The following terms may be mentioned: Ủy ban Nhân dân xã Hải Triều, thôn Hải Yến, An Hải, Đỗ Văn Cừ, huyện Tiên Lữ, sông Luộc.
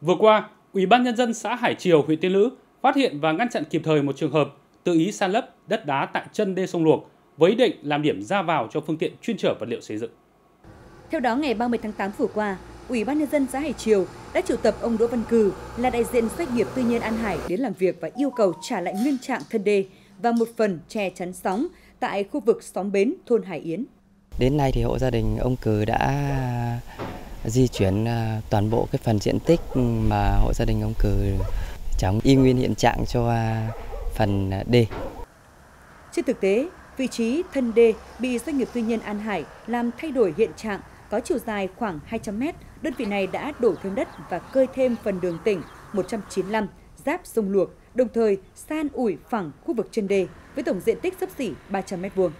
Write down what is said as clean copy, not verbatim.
Vừa qua, Ủy ban Nhân dân xã Hải Triều, huyện Tiên Lữ phát hiện và ngăn chặn kịp thời một trường hợp tự ý san lấp đất đá tại chân đê sông Luộc với ý định làm điểm ra vào cho phương tiện chuyên chở vật liệu xây dựng. Theo đó, ngày 30 tháng 8 vừa qua, Ủy ban Nhân dân xã Hải Triều đã triệu tập ông Đỗ Văn Cừ là đại diện doanh nghiệp tư nhân An Hải đến làm việc và yêu cầu trả lại nguyên trạng thân đê và một phần che chắn sóng tại khu vực xóm Bến, thôn Hải Yến. Đến nay thì hộ gia đình ông Cừ đã di chuyển toàn bộ cái phần diện tích mà hộ gia đình ông Cừ trồng y nguyên hiện trạng cho phần đê. Trên thực tế, vị trí thân đê bị doanh nghiệp tư nhân An Hải làm thay đổi hiện trạng có chiều dài khoảng 200 m. Đơn vị này đã đổ thêm đất và cơi thêm phần đường tỉnh 195 giáp sông Luộc, đồng thời san ủi phẳng khu vực chân đê với tổng diện tích xấp xỉ 300 m².